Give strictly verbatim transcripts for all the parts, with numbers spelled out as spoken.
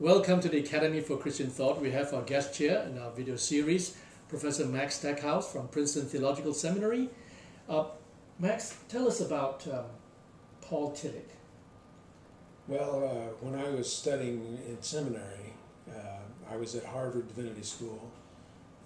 Welcome to the Academy for Christian Thought. We have our guest chair in our video series, Professor Max Stackhouse from Princeton Theological Seminary. Uh, Max, tell us about um, Paul Tillich. Well, uh, when I was studying in seminary, uh, I was at Harvard Divinity School.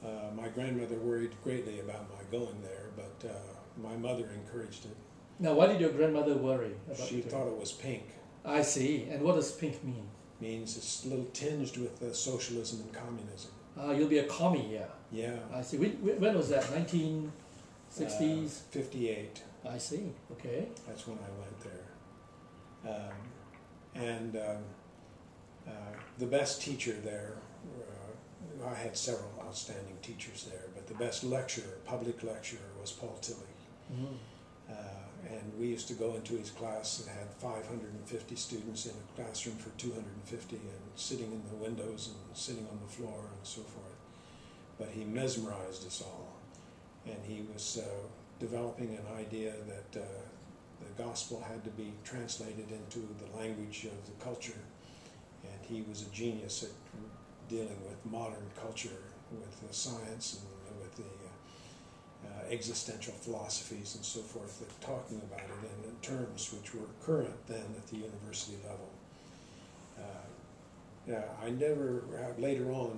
Uh, my grandmother worried greatly about my going there, but uh, my mother encouraged it. Now, why did your grandmother worry about She thought it was pink. I see. And what does pink mean? It means it's a little tinged with uh, socialism and communism. Ah, uh, you'll be a commie, yeah. Yeah. I see. When was that? nineteen sixties? Uh, fifty-eight. I see. Okay. That's when I went there. Um, and um, uh, the best teacher there, uh, I had several outstanding teachers there, but the best lecturer, public lecturer, was Paul Tillich. Mm-hmm. Uh, and we used to go into his class that had five hundred fifty students in a classroom for two hundred fifty, and sitting in the windows and sitting on the floor and so forth. But he mesmerized us all, and he was uh, developing an idea that uh, the gospel had to be translated into the language of the culture, and he was a genius at dealing with modern culture, with the science and with the Uh, existential philosophies and so forth, that talking about it in, in terms which were current then at the university level. Uh, yeah, I never, uh, later on,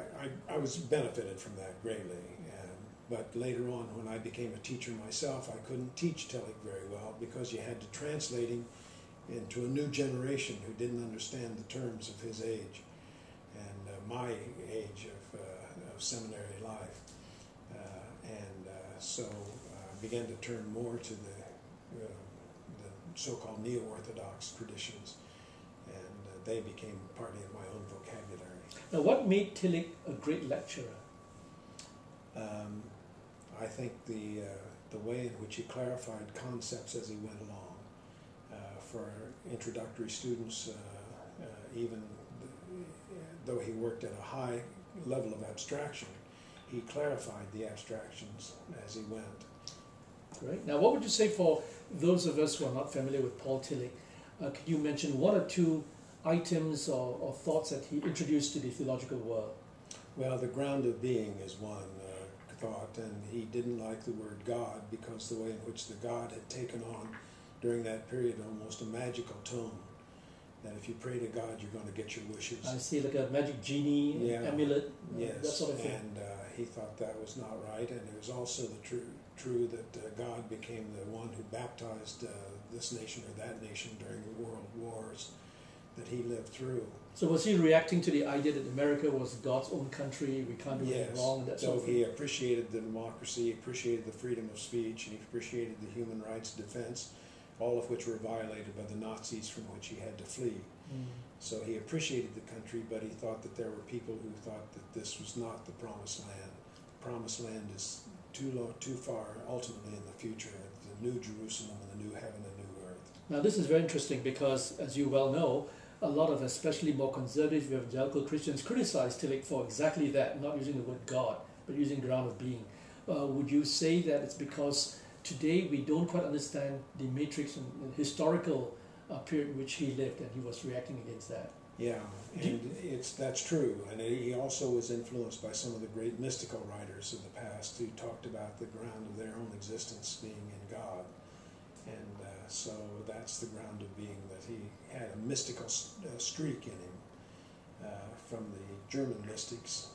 I, I, I was benefited from that greatly, and, but later on when I became a teacher myself, I couldn't teach Tillich very well because you had to translate him into a new generation who didn't understand the terms of his age and uh, my age of, uh, of seminary life. Uh, and So I uh, began to turn more to the, uh, the so-called neo-orthodox traditions, and uh, they became part of my own vocabulary. Now, what made Tillich a great lecturer? Um, I think the, uh, the way in which he clarified concepts as he went along. Uh, for introductory students, uh, uh, even the, though he worked at a high level of abstraction, he clarified the abstractions as he went. Great. Now, what would you say for those of us who are not familiar with Paul Tillich? Uh, could you mention one or two items or, or thoughts that he introduced to the theological world? Well, the ground of being is one uh, thought, and he didn't like the word God because the way in which the God had taken on during that period almost a magical tone. That if you pray to God, you're going to get your wishes. I see, like a magic genie, yeah. amulet, yes. that sort of thing. And uh, he thought that was not right, and it was also the true, true that uh, God became the one who baptized uh, this nation or that nation during the world wars that he lived through. So was he reacting to the idea that America was God's own country, we can't do yes. anything wrong? That so he appreciated the democracy, appreciated the freedom of speech, and he appreciated the human rights defense, all of which were violated by the Nazis from which he had to flee. Mm. So he appreciated the country, but he thought that there were people who thought that this was not the promised land. The promised land is too low, too far, ultimately in the future, the new Jerusalem and the new heaven and new earth. Now this is very interesting because, as you well know, a lot of especially more conservative evangelical Christians criticize Tillich for exactly that, not using the word God, but using ground of being. Uh, would you say that it's because today we don't quite understand the matrix and the historical uh, period in which he lived, and he was reacting against that? Yeah, and it's, that's true. And he also was influenced by some of the great mystical writers of the past who talked about the ground of their own existence being in God. And uh, so that's the ground of being, that he had a mystical uh, streak in him uh, from the German mystics.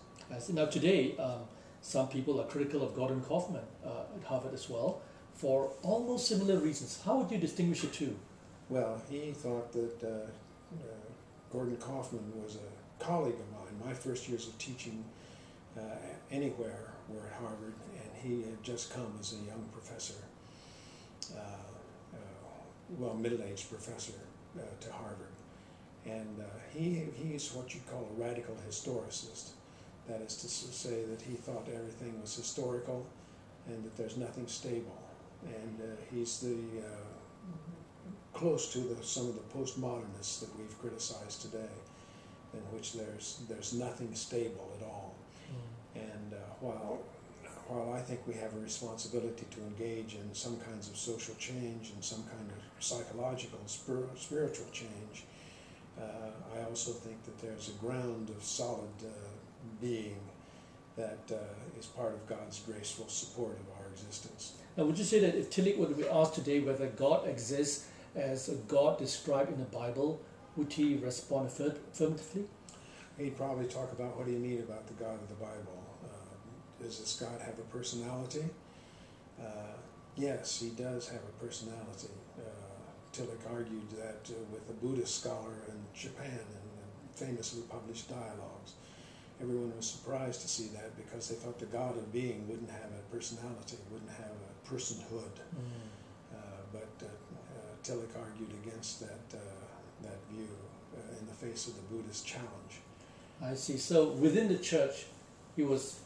Now today, um, some people are critical of Gordon Kaufman uh, at Harvard as well, for almost similar reasons. How would you distinguish the two? Well, he thought that uh, uh, Gordon Kaufman was a colleague of mine. My first years of teaching uh, anywhere were at Harvard, and he had just come as a young professor, uh, uh, well, middle-aged professor uh, to Harvard. And uh, he, he's what you call a radical historicist. That is to say that he thought everything was historical and that there's nothing stable. And uh, he's the uh, close to the, some of the postmodernists that we've criticized today, in which there's there's nothing stable at all. Mm. And uh, while while I think we have a responsibility to engage in some kinds of social change and some kind of psychological and spir spiritual change, Uh, I also think that there's a ground of solid uh, being that uh, is part of God's graceful support of our existence. Now, would you say that if Tillich were to be asked today whether God exists as a God described in the Bible, would he respond affirmatively? He'd probably talk about what do you mean about the God of the Bible. Uh, does this God have a personality? Uh, yes, he does have a personality. Uh, Tillich argued that uh, with a Buddhist scholar in Japan and famously published dialogues. Everyone was surprised to see that because they thought the God of being wouldn't have a personality, wouldn't have a personhood. Mm. Uh, but uh, uh, Tillich argued against that, uh, that view uh, in the face of the Buddhist challenge. I see. So within the church, he was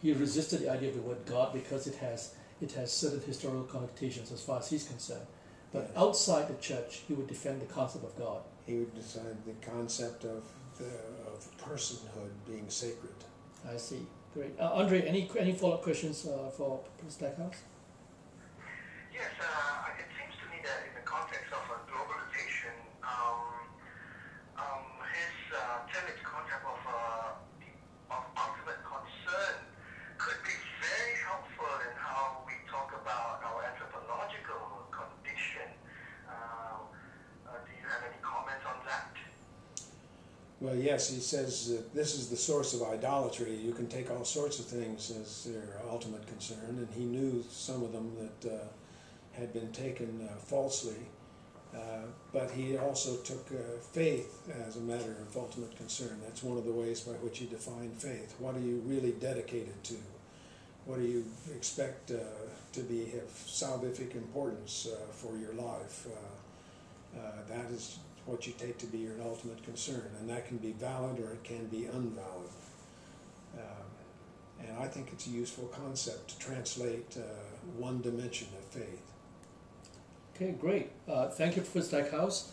he resisted the idea of the word God because it has it has certain historical connotations as far as he's concerned. But yes. Outside the church, he would defend the concept of God. He would defend the concept of the, of personhood being sacred. I see. Great. Uh, Andre, any any follow-up questions uh, for Professor Stackhouse? Yes. Uh, it seems to me that in the context of a globalization, um, um, his uh, Tillich's concept of uh, of ultimate concern could be very helpful in how we talk about our anthropological condition. Uh, uh, do you have any comments on that? Well, yes, he says that this is the source of idolatry. You can take all sorts of things as their ultimate concern, and he knew some of them that uh, had been taken uh, falsely. Uh, but he also took uh, faith as a matter of ultimate concern. That's one of the ways by which he defined faith. What are you really dedicated to? What do you expect uh, to be of salvific importance uh, for your life? Uh, uh, that is what you take to be your ultimate concern, and that can be valid or it can be invalid. Um, and I think it's a useful concept to translate uh, one dimension of faith. Okay, great. Uh, thank you, Professor Stackhouse.